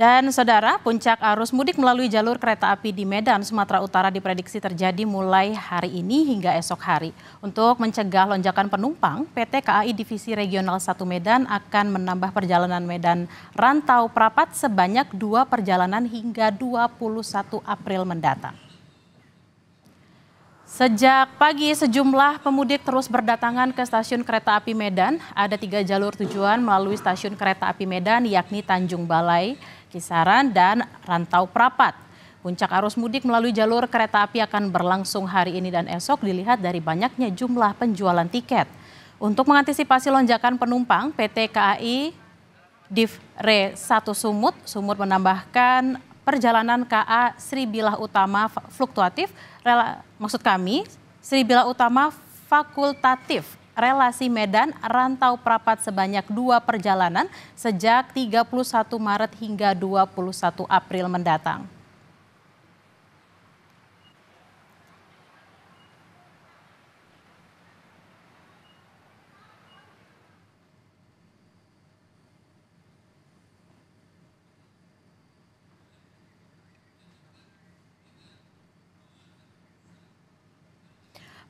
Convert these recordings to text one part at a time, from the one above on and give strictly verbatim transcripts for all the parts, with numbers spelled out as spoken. Dan saudara, puncak arus mudik melalui jalur kereta api di Medan, Sumatera Utara diprediksi terjadi mulai hari ini hingga esok hari. Untuk mencegah lonjakan penumpang, P T K A I Divisi Regional satu Medan akan menambah perjalanan Medan Rantau Prapat sebanyak dua perjalanan hingga dua puluh satu April mendatang. Sejak pagi, sejumlah pemudik terus berdatangan ke Stasiun Kereta Api Medan. Ada tiga jalur tujuan melalui Stasiun Kereta Api Medan, yakni Tanjung Balai, Kisaran, dan Rantau Prapat. Puncak arus mudik melalui jalur kereta api akan berlangsung hari ini dan esok dilihat dari banyaknya jumlah penjualan tiket. Untuk mengantisipasi lonjakan penumpang, P T K A I Divre satu Sumut, Sumut menambahkan perjalanan K A Sribilah Utama fluktuatif, rela, maksud kami Sribilah Utama fakultatif, relasi Medan Rantau Prapat sebanyak dua perjalanan sejak tiga puluh satu Maret hingga dua puluh satu April mendatang.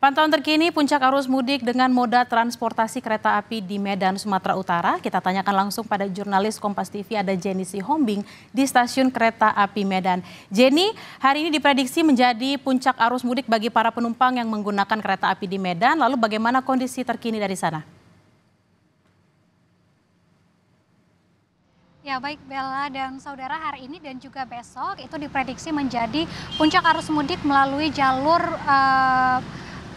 Pantauan terkini puncak arus mudik dengan moda transportasi kereta api di Medan, Sumatera Utara. Kita tanyakan langsung pada jurnalis Kompas T V, ada Jenny C. Hombing di Stasiun Kereta Api Medan. Jenny, hari ini diprediksi menjadi puncak arus mudik bagi para penumpang yang menggunakan kereta api di Medan. Lalu bagaimana kondisi terkini dari sana? Ya baik Bella dan saudara, hari ini dan juga besok itu diprediksi menjadi puncak arus mudik melalui jalur uh...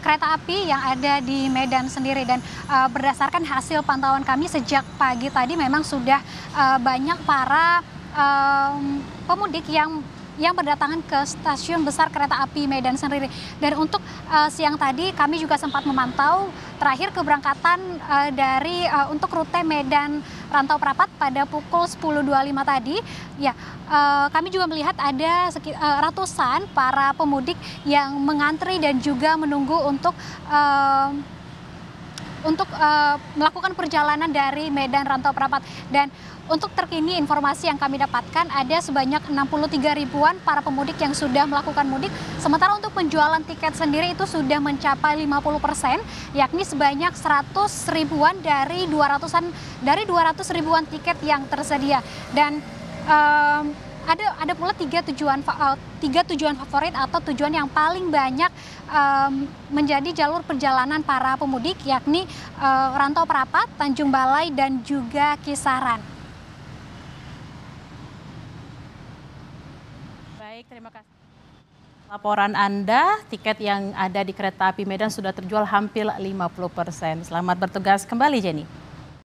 kereta api yang ada di Medan sendiri, dan uh, berdasarkan hasil pantauan kami sejak pagi tadi memang sudah uh, banyak para um, pemudik yang yang berdatangan ke stasiun besar kereta api Medan sendiri. Dan untuk uh, siang tadi kami juga sempat memantau terakhir keberangkatan uh, dari uh, untuk rute Medan Rantau Prapat pada pukul sepuluh dua puluh lima tadi. Ya, uh, kami juga melihat ada uh, ratusan para pemudik yang mengantri dan juga menunggu untuk uh, untuk uh, melakukan perjalanan dari Medan Rantau Prapat. Dan untuk terkini informasi yang kami dapatkan ada sebanyak enam puluh tiga ribuan para pemudik yang sudah melakukan mudik. Sementara untuk penjualan tiket sendiri itu sudah mencapai lima puluh persen, yakni sebanyak seratus ribuan dari dua ratusan dari dua ratus ribuan tiket yang tersedia. Dan um, Ada, ada pula tiga tujuan, tiga tujuan favorit atau tujuan yang paling banyak um, menjadi jalur perjalanan para pemudik, yakni uh, Rantau Prapat, Tanjung Balai, dan juga Kisaran. Baik, terima kasih. Laporan Anda, tiket yang ada di kereta api Medan sudah terjual hampir lima puluh persen. Selamat bertugas kembali, Jenny.